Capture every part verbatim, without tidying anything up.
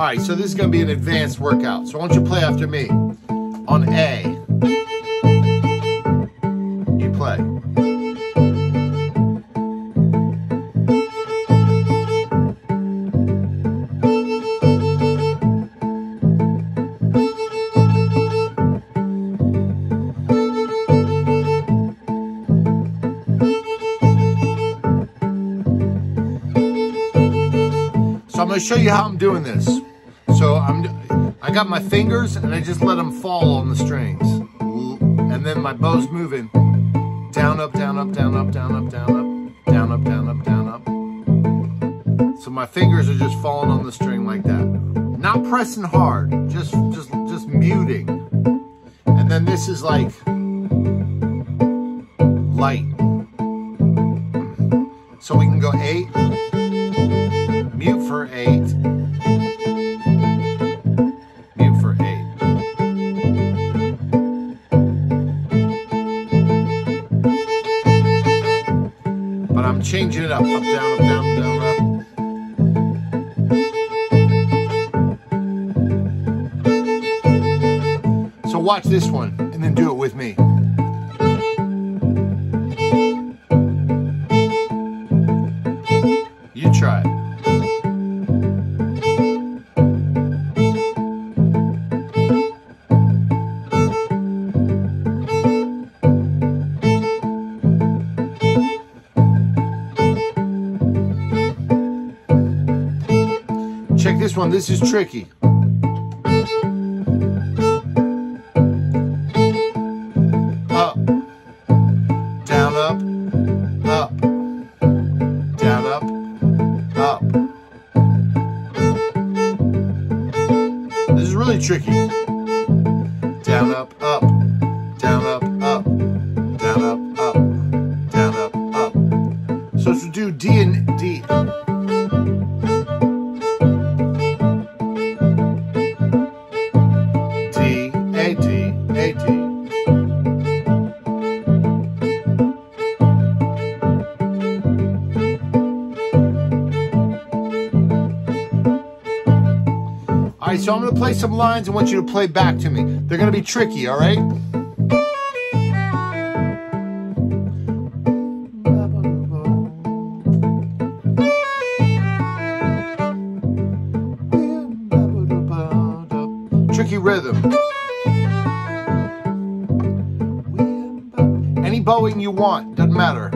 All right, so this is going to be an advanced workout. So why don't you play after me? On A, you play. So I'm going to show you how I'm doing this. So I'm, I got my fingers and I just let them fall on the strings. And then my bow's moving. Down, up, down, up, down, up, down, up, down, up, down, up, down, up, down, up. So my fingers are just falling on the string like that. Not pressing hard, just, just, just muting. And then this is like light. So we can go eight, mute for eight. Changing it up, up, down, up, down, down, up. So watch this one, and then do it with me. You try it. Check this one, this is tricky. Up, down, up, up, down, up, up. This is really tricky. Down, up, up, down, up, up, down, up, up, down, up, up. So let's do D and D. So I'm going to play some lines. I want you to play back to me. They're going to be tricky, all right? Tricky rhythm. Any bowing you want, doesn't matter.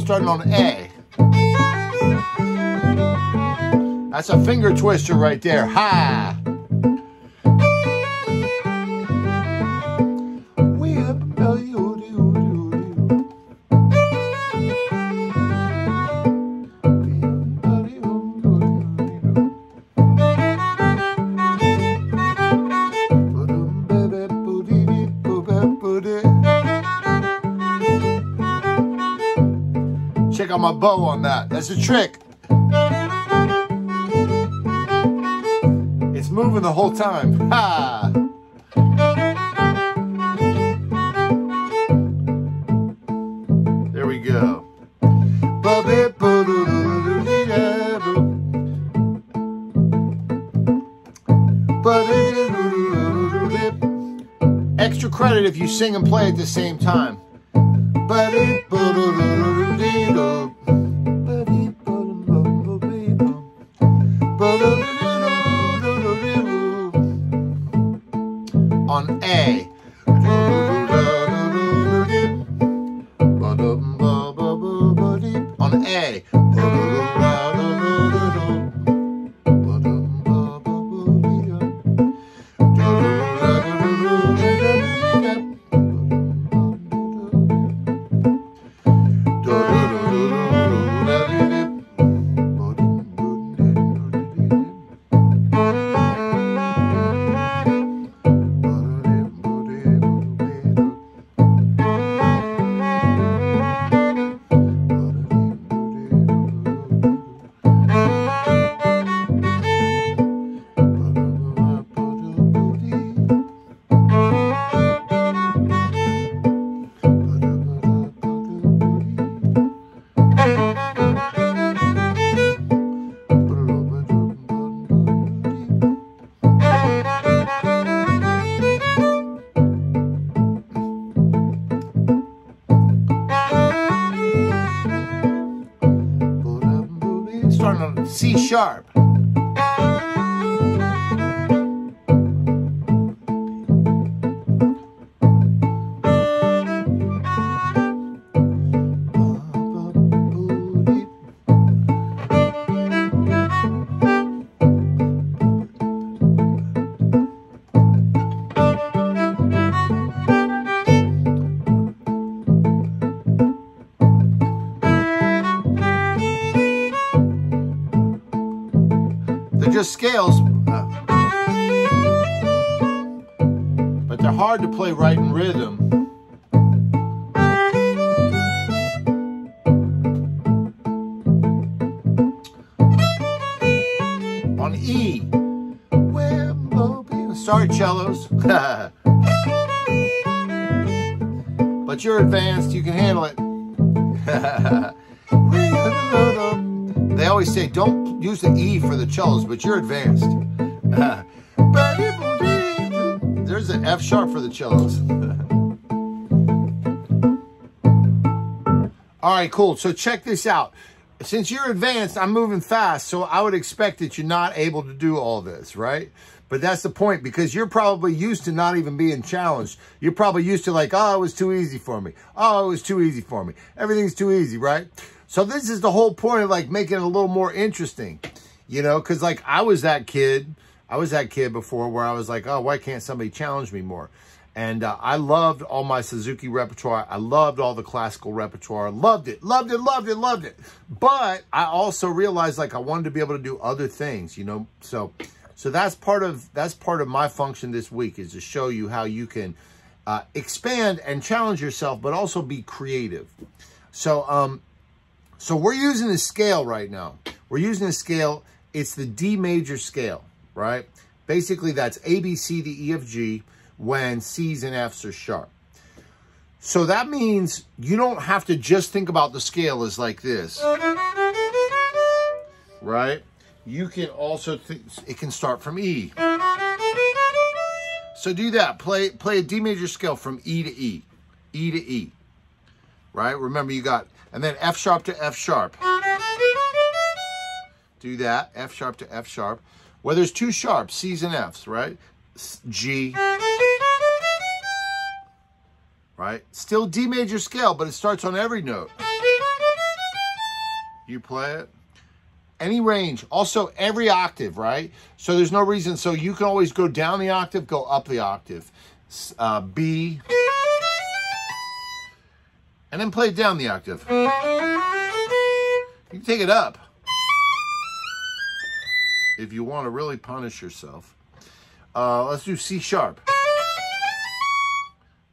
Starting on A. That's a finger twister right there. Ha! Check out my bow on that. That's a trick. It's moving the whole time. Ha! There we go. Extra credit if you sing and play at the same time. On A. On A. from C sharp. Just scales, uh, but they're hard to play right in rhythm. On E, sorry cellos, but you're advanced, you can handle it. They always say don't use the E for the cellos, but you're advanced. There's an F sharp for the cellos. All right, cool. So check this out. Since you're advanced, I'm moving fast, so I would expect that you're not able to do all this, right? But that's the point, because you're probably used to not even being challenged. You're probably used to like, oh, it was too easy for me. Oh, it was too easy for me. Everything's too easy, right? So this is the whole point of like making it a little more interesting, you know, because like I was that kid, I was that kid before where I was like, oh, why can't somebody challenge me more? And uh, I loved all my Suzuki repertoire. I loved all the classical repertoire. Loved it, loved it, loved it, loved it. But I also realized like I wanted to be able to do other things, you know. So so that's part of, that's part of my function this week, is to show you how you can uh, expand and challenge yourself, but also be creative. So, um. So we're using a scale right now. We're using a scale. It's the D major scale, right? Basically, that's A, B, C, D, E, F, G when C's and F's are sharp. So that means you don't have to just think about the scale as like this, right? You can also, th it can start from E. So do that. Play, play a D major scale from E to E, E to E, right? Remember you got... And then F sharp to F sharp. Do that, F sharp to F sharp. Well, there's two sharps, C's and F's, right? G, right? Still D major scale, but it starts on every note. You play it. Any range, also every octave, right? So there's no reason, so you can always go down the octave, go up the octave. Uh, B. And then play down the octave. You can take it up if you want to really punish yourself. Uh, let's do C sharp.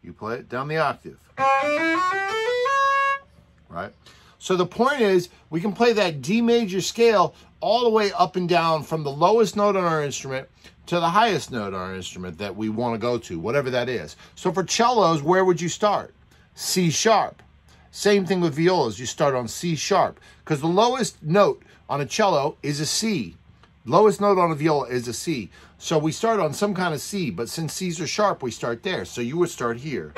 You play it down the octave. Right? So the point is, we can play that D major scale all the way up and down from the lowest note on our instrument to the highest note on our instrument that we want to go to, whatever that is. So for cellos, where would you start? C sharp. Same thing with violas, you start on C sharp, because the lowest note on a cello is a C. Lowest note on a viola is a C. So we start on some kind of C, but since C's are sharp, we start there. So you would start here.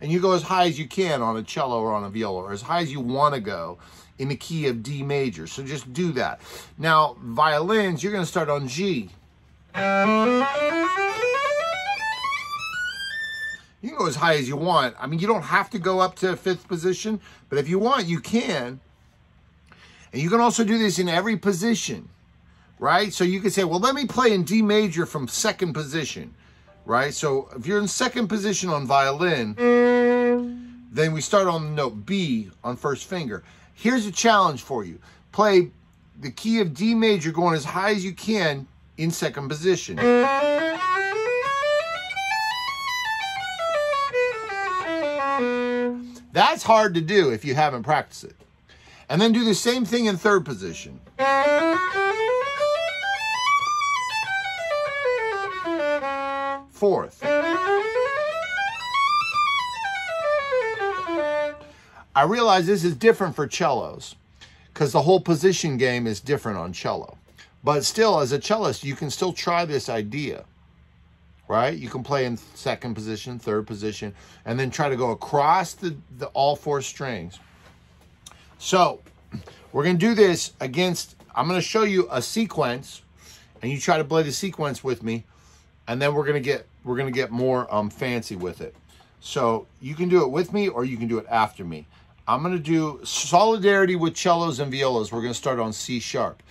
And you go as high as you can on a cello or on a viola, or as high as you want to go in the key of D major. So just do that. Now, violins, you're going to start on G. You can go as high as you want. I mean, you don't have to go up to fifth position, but if you want, you can. And you can also do this in every position, right? So you can say, well, let me play in D major from second position, right? So if you're in second position on violin, then we start on the note B on first finger. Here's a challenge for you. Play the key of D major going as high as you can in second position. That's hard to do if you haven't practiced it. And then do the same thing in third position. Fourth. I realize this is different for cellos, because the whole position game is different on cello. But still, as a cellist, you can still try this idea, right? You can play in second position, third position, and then try to go across the, the all four strings. So we're going to do this against, I'm going to show you a sequence, and you try to play the sequence with me, and then we're going to get, we're going to get more um, fancy with it. So you can do it with me, or you can do it after me. I'm going to do solidarity with cellos and violas. We're going to start on C sharp.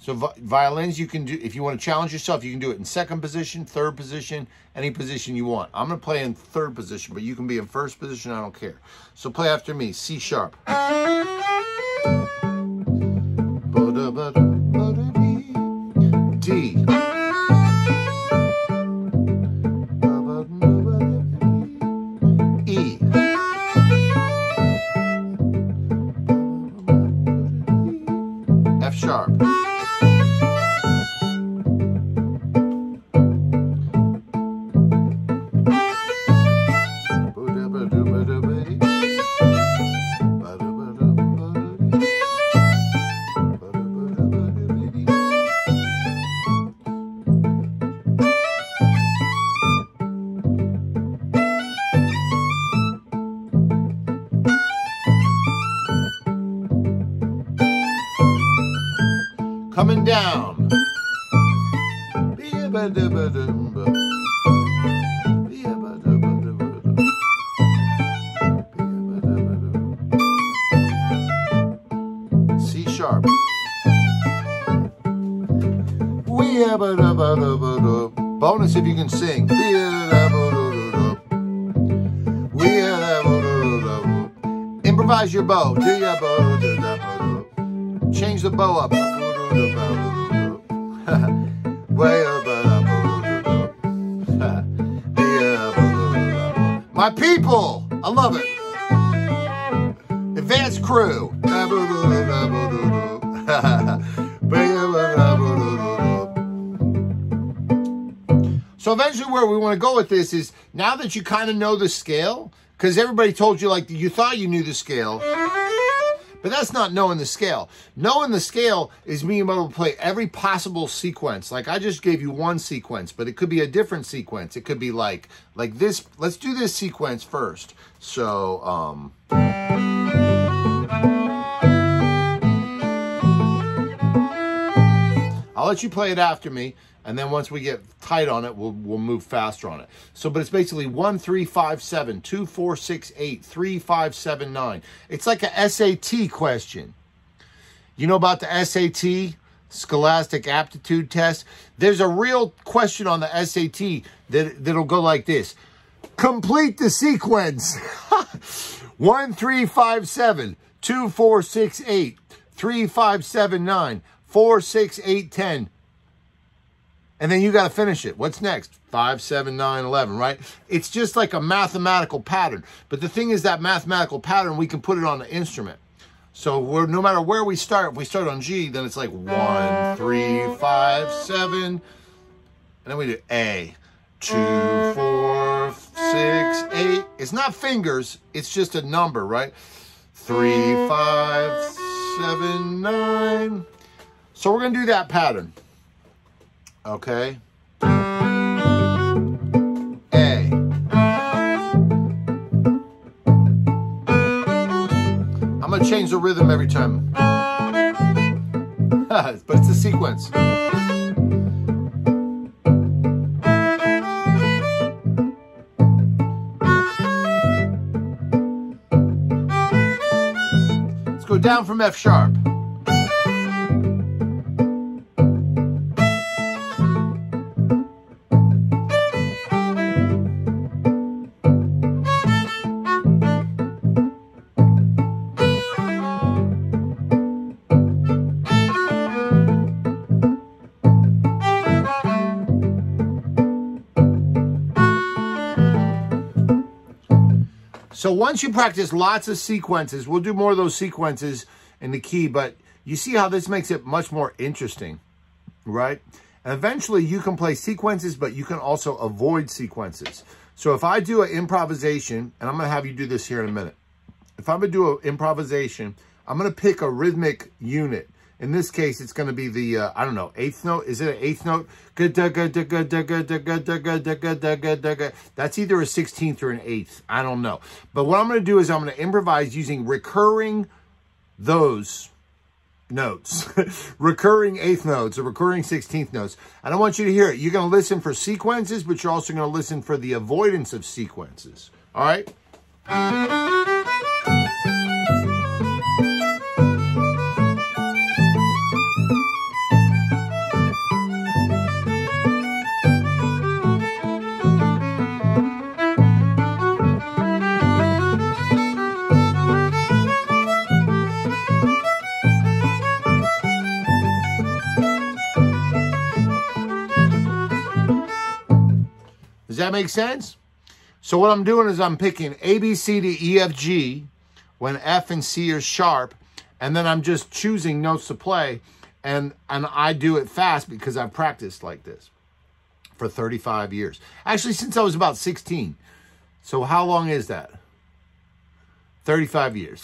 So vi violins, you can do, if you want to challenge yourself, you can do it in second position, third position, any position you want. I'm going to play in third position, but you can be in first position. I don't care. So play after me, C sharp. D. Coming down. C sharp. Bonus if you can sing. Improvise your bow. Change the bow up. My people, I love it. Advanced crew. So eventually where we want to go with this is, now that you kind of know the scale, because everybody told you, like, you thought you knew the scale. But that's not knowing the scale. Knowing the scale is being able to play every possible sequence. Like, I just gave you one sequence, but it could be a different sequence. It could be like, like this. Let's do this sequence first. So, um. I'll let you play it after me. And then once we get tight on it, we'll, we'll move faster on it. So, but it's basically one, three, five, seven, two, four, six, eight, three, five, seven, nine. It's like a S A T question. You know about the S A T, Scholastic Aptitude Test? There's a real question on the S A T that, that'll go like this. Complete the sequence. one, three, five, seven, two, four, six, eight, three, five, seven, nine. Four, six, eight, ten. And then you got to finish it. What's next? Five, seven, nine, eleven, right? It's just like a mathematical pattern. But the thing is, that mathematical pattern, we can put it on the instrument. So we're, no matter where we start, if we start on G, then it's like one, three, five, seven. And then we do A, two, four, six, eight. It's not fingers. It's just a number, right? Three, five, seven, nine. So we're going to do that pattern. Okay. A. I'm going to change the rhythm every time. But it's a sequence. Let's go down from F sharp. So once you practice lots of sequences, we'll do more of those sequences in the key, but you see how this makes it much more interesting, right? And eventually you can play sequences, but you can also avoid sequences. So if I do an improvisation, and I'm going to have you do this here in a minute. If I'm going to do an improvisation, I'm going to pick a rhythmic unit, In this case, it's going to be the, uh, I don't know, eighth note. Is it an eighth note? That's either a sixteenth or an eighth. I don't know. But what I'm going to do is I'm going to improvise using recurring those notes. Recurring eighth notes or recurring sixteenth notes. And I want you to hear it. You're going to listen for sequences, but you're also going to listen for the avoidance of sequences. All right? Does that make sense? So what I'm doing is I'm picking A, B, C, D, E, F, G when F and C are sharp, and then I'm just choosing notes to play, and, and I do it fast because I've practiced like this for thirty-five years. Actually, since I was about sixteen. So how long is that? thirty-five years.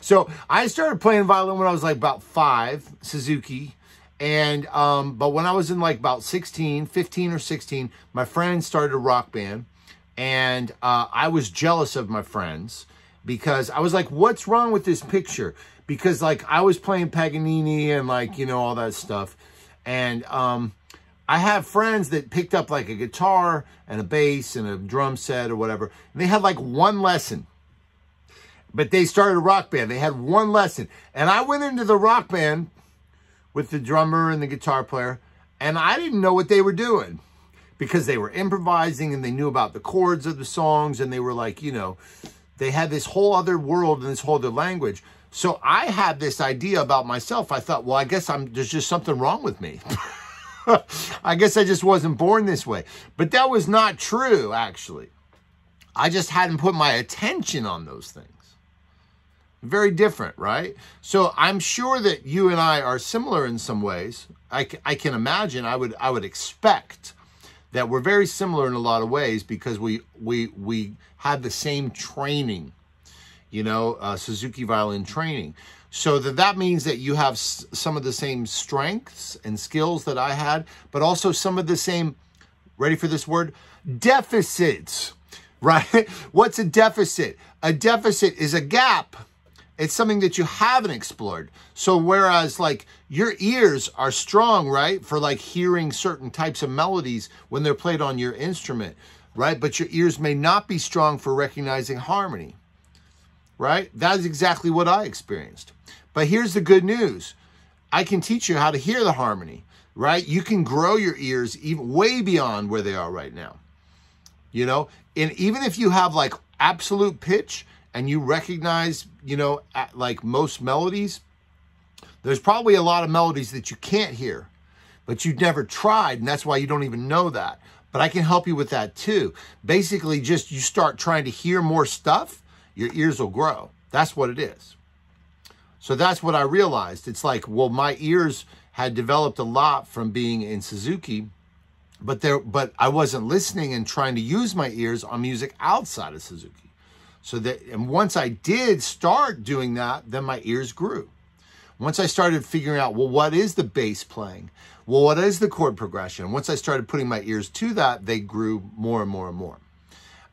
So I started playing violin when I was like about five, Suzuki. And, um, but when I was in like about sixteen, fifteen or sixteen, my friends started a rock band, and, uh, I was jealous of my friends because I was like, what's wrong with this picture? Because like I was playing Paganini and like, you know, all that stuff. And, um, I have friends that picked up like a guitar and a bass and a drum set or whatever. And they had like one lesson, but they started a rock band. They had one lesson, and I went into the rock band with the drummer and the guitar player, and I didn't know what they were doing because they were improvising and they knew about the chords of the songs, and they were like, you know, they had this whole other world and this whole other language. So I had this idea about myself. I thought, well, I guess I'm, there's just something wrong with me. I guess I just wasn't born this way. But that was not true, actually. I just hadn't put my attention on those things. Very different, right? So I'm sure that you and I are similar in some ways. I, I can imagine, I would, I would expect that we're very similar in a lot of ways because we, we, we had the same training, you know, uh, Suzuki violin training. So that, that means that you have s some of the same strengths and skills that I had, but also some of the same, ready for this word, deficits, right? What's a deficit? A deficit is a gap. It's something that you haven't explored. So whereas like your ears are strong, right? For like hearing certain types of melodies when they're played on your instrument, right? But your ears may not be strong for recognizing harmony, right? That is exactly what I experienced. But here's the good news. I can teach you how to hear the harmony, right? You can grow your ears even way beyond where they are right now, you know? And even if you have like absolute pitch, and you recognize, you know, at like most melodies, there's probably a lot of melodies that you can't hear, but you've never tried, and that's why you don't even know that. But I can help you with that too. Basically, just you start trying to hear more stuff, your ears will grow. That's what it is. So that's what I realized. It's like, well, my ears had developed a lot from being in Suzuki, but there, but I wasn't listening and trying to use my ears on music outside of Suzuki. So that, and once I did start doing that, then my ears grew. Once I started figuring out, well, what is the bass playing? Well, what is the chord progression? Once I started putting my ears to that, they grew more and more and more.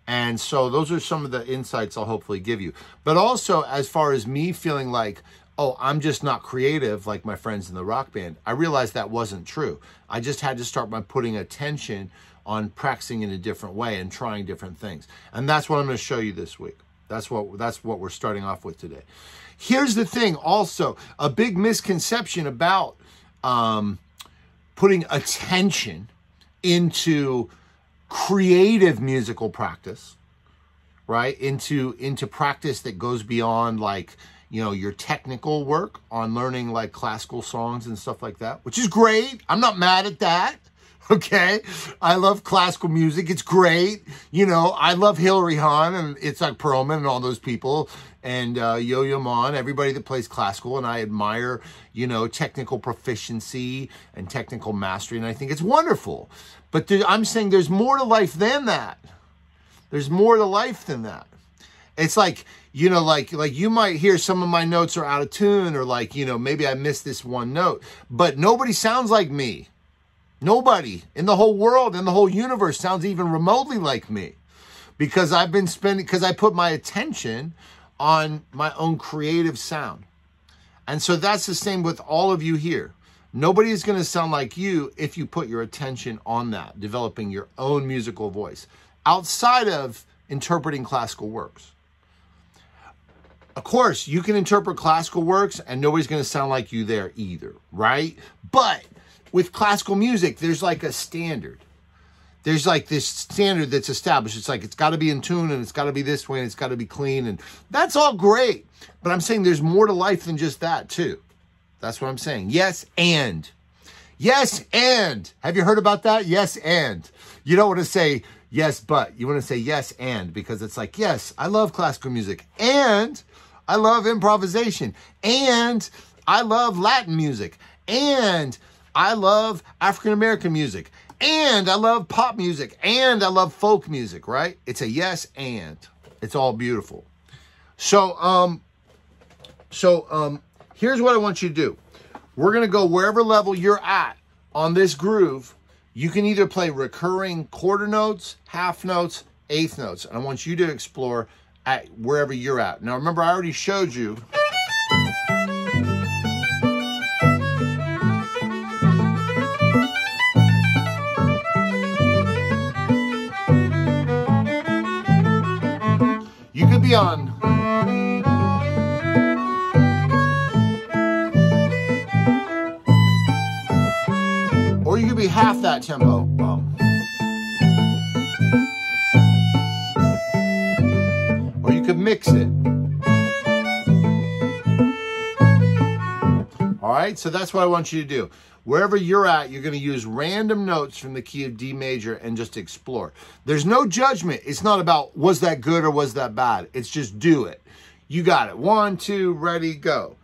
And so those are some of the insights I'll hopefully give you. But also, as far as me feeling like, oh, I'm just not creative like my friends in the rock band, I realized that wasn't true. I just had to start by putting attention on practicing in a different way and trying different things. And that's what I'm going to show you this week. That's what, that's what we're starting off with today. Here's the thing also, a big misconception about um, putting attention into creative musical practice, right? Into, into practice that goes beyond like, you know, your technical work on learning like classical songs and stuff like that, which is great. I'm not mad at that. Okay, I love classical music. It's great. You know, I love Hilary Hahn and it's like Perlman and all those people and uh, Yo-Yo Ma and everybody that plays classical. And I admire, you know, technical proficiency and technical mastery. And I think it's wonderful. But there, I'm saying there's more to life than that. There's more to life than that. It's like, you know, like, like you might hear some of my notes are out of tune, or like, you know, maybe I missed this one note, but nobody sounds like me. Nobody in the whole world, in the whole universe sounds even remotely like me, because I've been spending, because I put my attention on my own creative sound. And so that's the same with all of you here. Nobody is going to sound like you if you put your attention on that, developing your own musical voice outside of interpreting classical works. Of course, you can interpret classical works and nobody's going to sound like you there either, right? But with classical music, there's like a standard. There's like this standard that's established. It's like, it's got to be in tune, and it's got to be this way, and it's got to be clean. And that's all great. But I'm saying there's more to life than just that too. That's what I'm saying. Yes, and. Yes, and. Have you heard about that? Yes, and. You don't want to say yes, but. You want to say yes, and. Because it's like, yes, I love classical music. And I love improvisation. And I love Latin music. And I love African-American music, and I love pop music, and I love folk music, right? It's a yes, and. It's all beautiful. So, um, so um, here's what I want you to do. We're going to go wherever level you're at on this groove. You can either play recurring quarter notes, half notes, eighth notes, and I want you to explore at wherever you're at. Now, remember, I already showed you... on. Or you could be half that tempo. Wow. Or you could mix it. All right, so that's what I want you to do. Wherever you're at, you're going to use random notes from the key of D major and just explore. There's no judgment. It's not about was that good or was that bad. It's just do it. You got it. One, two, ready, go.